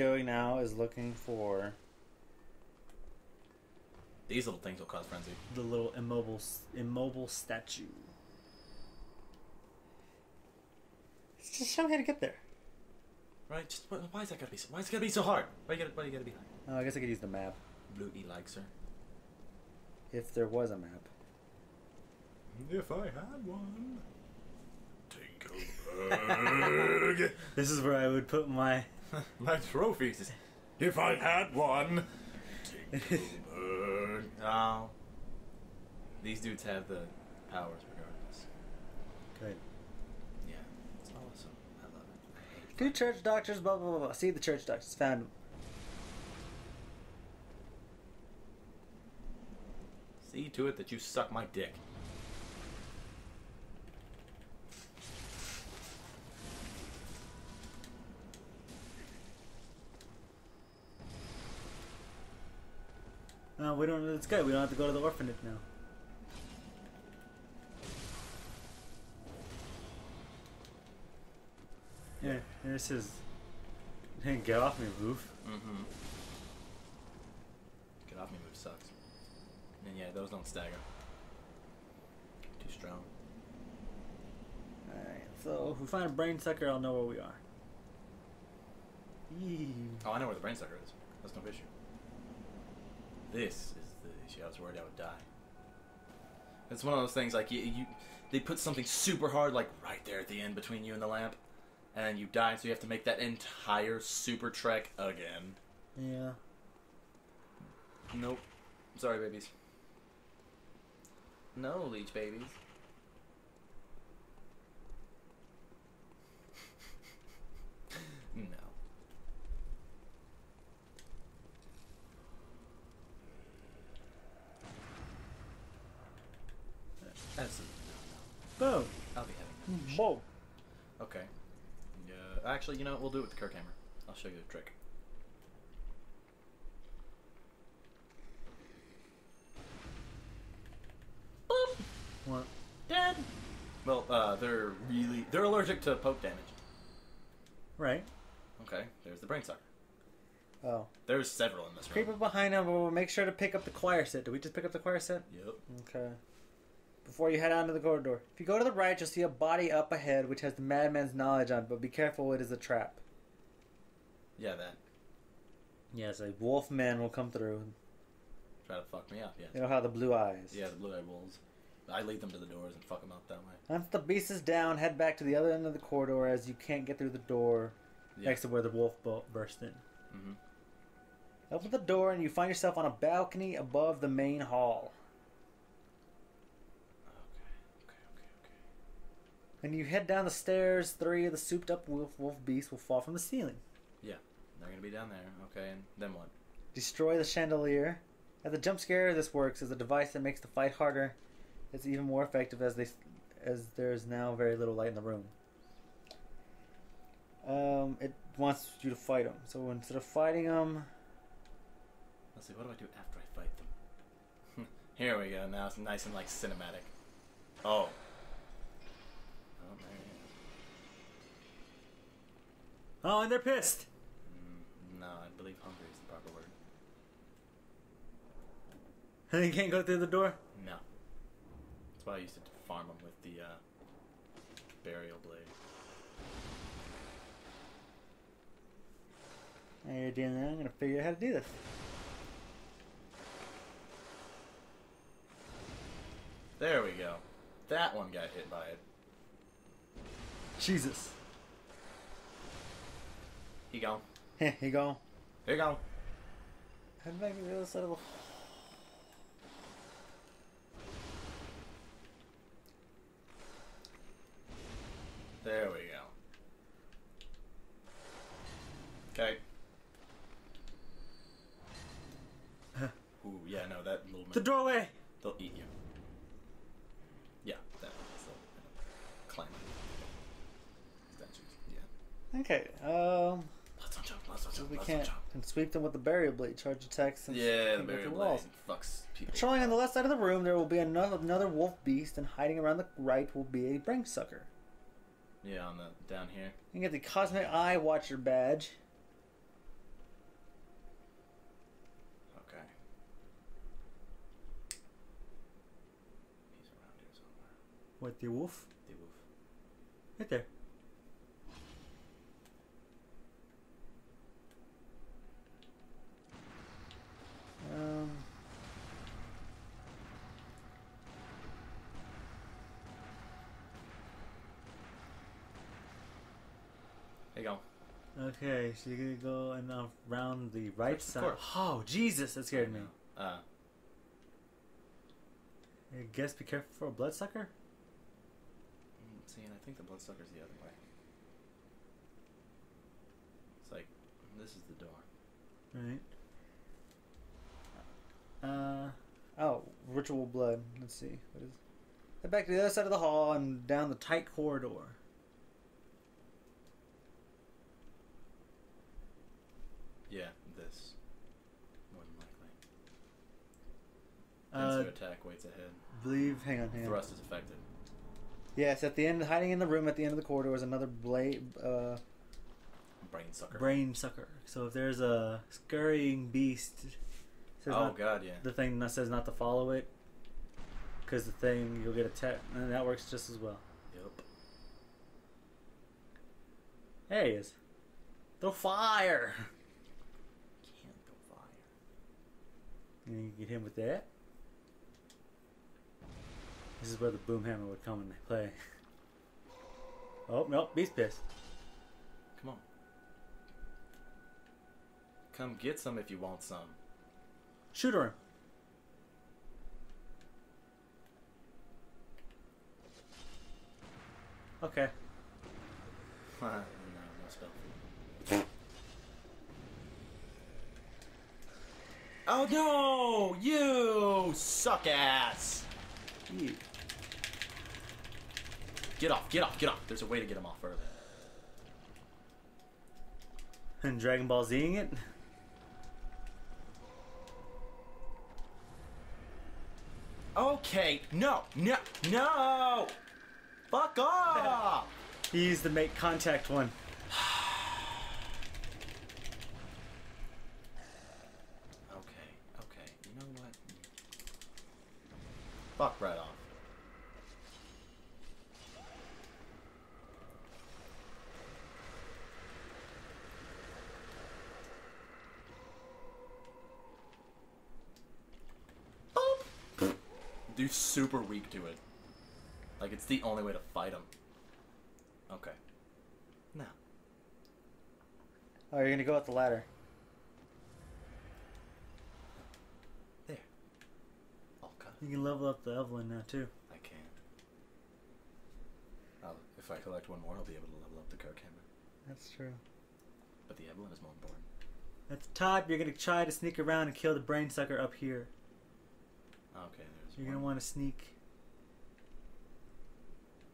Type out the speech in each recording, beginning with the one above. doing now is looking for... These little things will cause frenzy. The little immobile statue. Just show me how to get there. Right? Just why is that gotta be? Why is it gotta be so hard? Why you gotta be high? Oh, I guess I could use the map. Blue E likes her. If there was a map. If I had one. Tinkelberg. This is where I would put my my trophies. If I had one. Tinkelberg. Oh. These dudes have the powers regardless. Good. Two church doctors, blah, blah, blah, blah. See the church doctors. Found him. See to it that you suck my dick. No, we don't. It's good. We don't have to go to the orphanage now. Yeah, there's his. Get off me, Roof. Mm-hmm. Get off me, Roof sucks. And yeah, those don't stagger. Too strong. Alright, so if we find a brain sucker, I'll know where we are. Eee. Oh, I know where the brain sucker is. That's no issue. This is the issue. I was worried I would die. It's one of those things, like, they put something super hard, like, right there at the end between you and the lamp. And you die, so you have to make that entire super trek again. Yeah. Nope. Sorry, babies. No, leech babies. No. Absolutely no. Boom. I'll be having that. Boom. Okay. Actually, you know what? We'll do it with the Kirkhammer. I'll show you the trick. Boop! What? Dead! Well, they're allergic to poke damage. Right. Okay, there's the brain sucker. Oh. There's several in this room. Creep up behind them, but we'll make sure to pick up the choir set. Did we just pick up the choir set? Yep. Okay. Before you head out into the corridor. If you go to the right, you'll see a body up ahead which has the madman's knowledge on, but be careful, it is a trap. Yeah, that. Yes, a wolf man will come through and try to fuck me up, yeah. You know how the blue eyes. Yeah, the blue-eyed wolves. I lead them to the doors and fuck them up that way. Once the beast is down, head back to the other end of the corridor as you can't get through the door next to where the wolf burst in. Mm-hmm. Open the door and you find yourself on a balcony above the main hall. When you head down the stairs, 3 of the souped-up wolf beasts will fall from the ceiling. Yeah, they're going to be down there. Okay, and then what? Destroy the chandelier. As a jump scare, this works as a device that makes the fight harder. It's even more effective as there is now very little light in the room. It wants you to fight them. So instead of fighting them... Let's see, what do I do after I fight them? Here we go. Now it's nice and, like, cinematic. Oh. Oh, and they're pissed! No, I believe hungry is the proper word. And they can't go through the door? No. That's why I used to farm them with the burial blade. Now you're doing that, I'm gonna figure out how to do this. There we go. That one got hit by it. Jesus. He gone. He gone. He gone. How did I get the other side of the... There we go. Okay. Ooh, yeah, no, that little... The doorway! They'll eat you. Yeah, that one's the climb. Yeah. Okay, we can't and sweep them with the barrier blade, charge attacks, and yeah, the barrier blade fucks people. Patrolling on the left side of the room, there will be another wolf beast, and hiding around the right will be a brain sucker. Yeah, on the down here. You can get the cosmic eye watcher badge. What, the wolf? The wolf. Right there. There you go. Okay, so you're gonna go and around the right side. Of course. Oh, Jesus, that scared me. I guess be careful for a bloodsucker. See, and I think the bloodsucker's the other way. It's like, this is the door. Alright. Oh, ritual blood. Let's see. What is it? Head back to the other side of the hall and down the tight corridor. Yeah, this. More than likely. Instant attack waits ahead. Believe. Hang on. Thrust is affected. Yes, at the end, hiding in the room at the end of the corridor is another blade. Brain sucker. Brain sucker. So if there's a scurrying beast. Oh God, yeah. The thing that says not to follow it, because the thing you'll get attacked, and that works just as well. Yep. There he is. Throw fire. Can't throw fire. And you can get him with that. This is where the boom hammer would come into play. Oh no, beast pissed. Come on. Come get some if you want some. Shoot her. Okay. No spell. Oh no! You suck ass! Ew. Get off. There's a way to get him off further. And Dragon Ball Z-ing it? Okay, no! Fuck off! He used the make contact one. Okay, you know what? Fuck right off. You're super weak to it. Like, it's the only way to fight him. Okay. No. Oh, you're gonna go up the ladder. There. All cut. You can level up the Evelyn now, too. I can. If I collect one more, I'll be able to level up the Kirkhammer. That's true. But the Evelyn is more important. At the top, you're gonna try to sneak around and kill the brain sucker up here. Okay, you're going to want to sneak.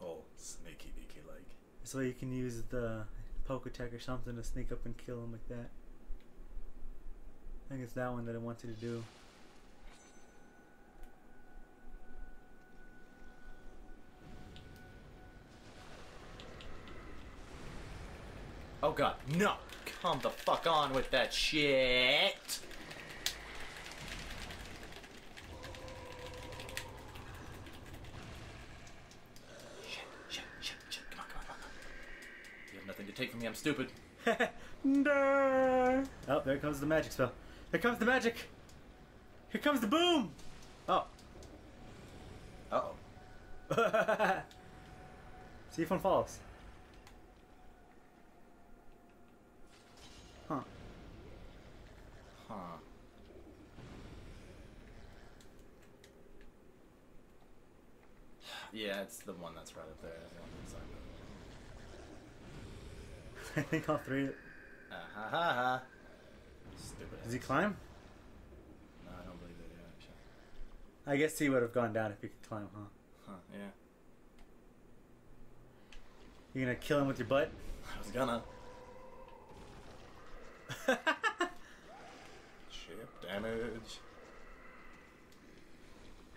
Oh, sneaky deaky like. So you can use the Poketech or something to sneak up and kill him like that. I think it's that one that I want you to do. Oh God, no! Come the fuck on with that shit! Take from me, I'm stupid. No. Oh, there comes the magic spell. There comes the magic. Here comes the boom. Oh. Uh-oh. See if one falls. Huh. Yeah, it's the one that's right up there. That's the one that's like... I think all three. Stupid. Does he climb? No, I don't believe they do, actually. I guess he would have gone down if he could climb, huh? Huh, yeah. You gonna kill him with your butt? I was gonna. Chip damage.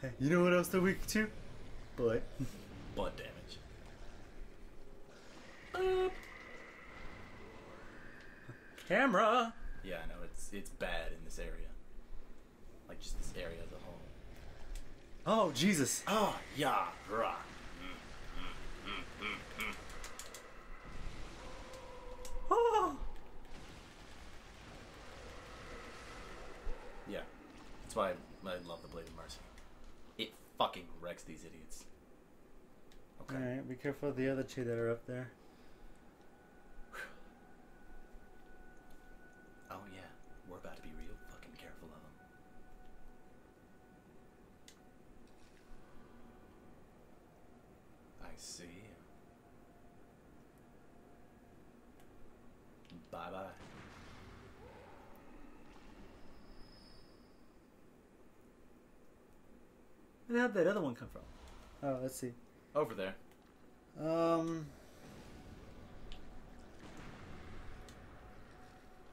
Hey, you know what else they're weak to? Butt. Butt damage. Camera. Yeah, I know it's bad in this area, like just this area as a whole. Oh Jesus! Oh yeah, bruh. Yeah. That's why I love the Blade of Mercy. It fucking wrecks these idiots. Okay. Alright, be careful of the other two that are up there. Oh yeah, we're about to be real fucking careful of them. I see you. Bye-bye. Where the hell did that other one come from? Oh, let's see. Over there.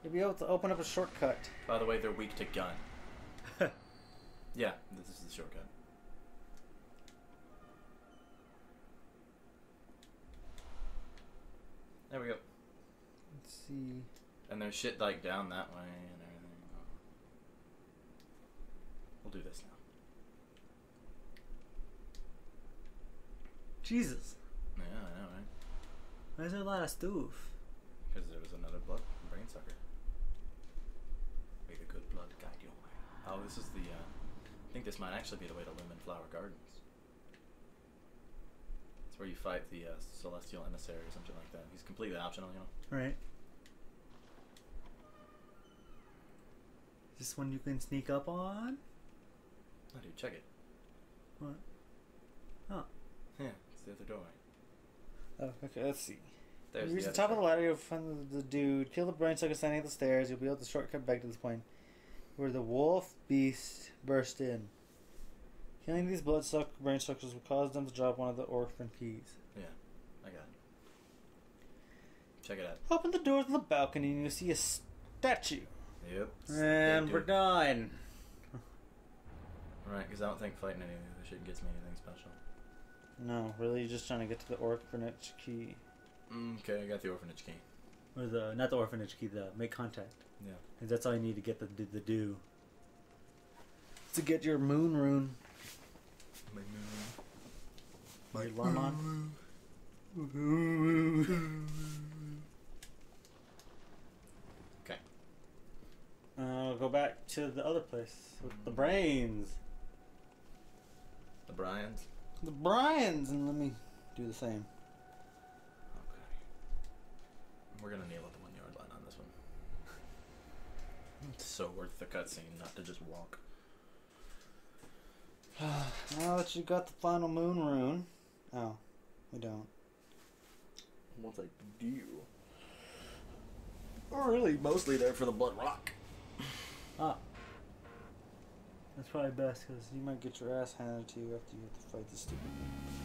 You'll be able to open up a shortcut. By the way, they're weak to gun. Yeah, this is the shortcut. There we go. Let's see. And there's shit like down that way and everything. We'll do this now. Jesus. Yeah, I know, right? Why is there a lot of stuff? Because there was another blood brain sucker. May the good blood guide you. Oh, this is the, I think this might actually be the way to Lumen Flower Gardens. It's where you fight the celestial emissary or something like that. He's completely optional, you know? Right. Is this one you can sneak up on? Oh, dude, check it. What? Oh. Yeah, it's the other doorway. Oh, okay, let's see. There's you reach the top of the ladder, you'll find the dude, kill the brain sucker standing at the stairs, you'll be able to shortcut back to this point where the wolf beast burst in. Killing these bloodsucker brain suckers will cause them to drop one of the orphan keys. Yeah, I got it. Check it out. Open the door to the balcony and you'll see a statue. Yep. And we're done. Right, because I don't think fighting any of this shit gets me anything special. No, really, just trying to get to the orphanage key. Okay, I got the orphanage key. Or the not the orphanage key, the make contact. Yeah, and that's all you need to get the do. To get your moon rune. My moon. My lemon. Okay. I'll go back to the other place with the brains. The Bryans. The Bryans, and let me do the same. Okay. We're gonna nail it the 1 yard line on this one. It's so worth the cutscene not to just walk. Now that you got the final moon rune. Oh, we don't. Once I do. We're really mostly there for the blood rock. Ah. That's probably best, because you might get your ass handed to you after you have to fight this stupid thing.